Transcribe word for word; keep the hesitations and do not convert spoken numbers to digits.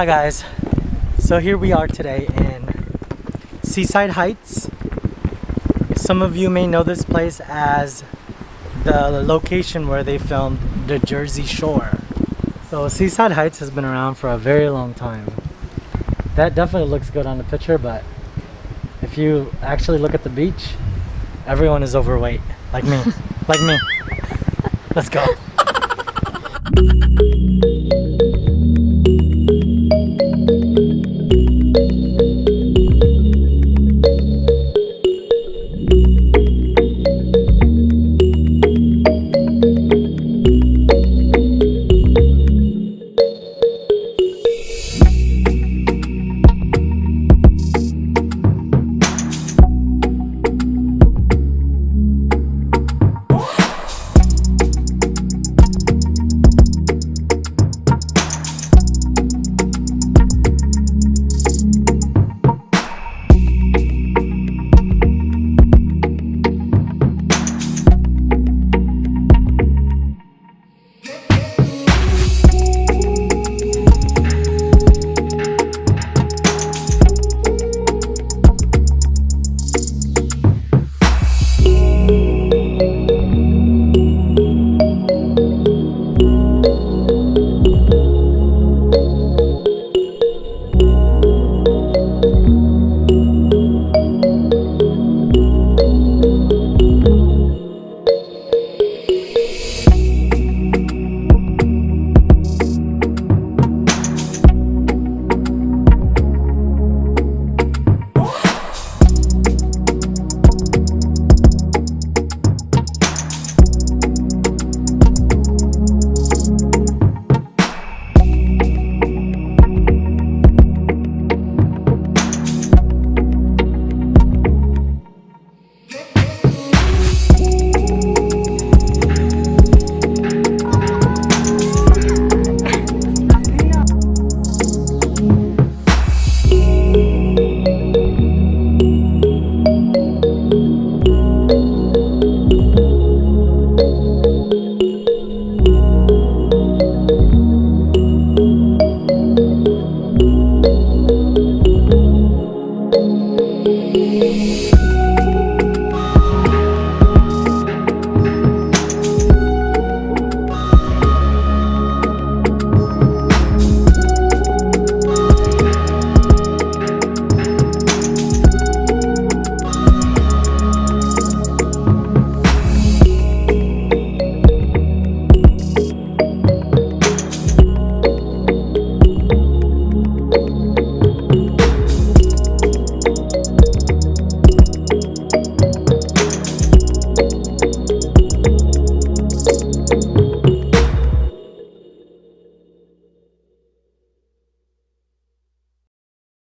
Hi guys, so here we are today in Seaside Heights. Some of you may know this place as the location where they filmed the Jersey Shore. So Seaside Heights has been around for a very long time. That definitely looks good on the picture, but if you actually look at the beach, everyone is overweight, like me, like me. Let's go.